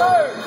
Go!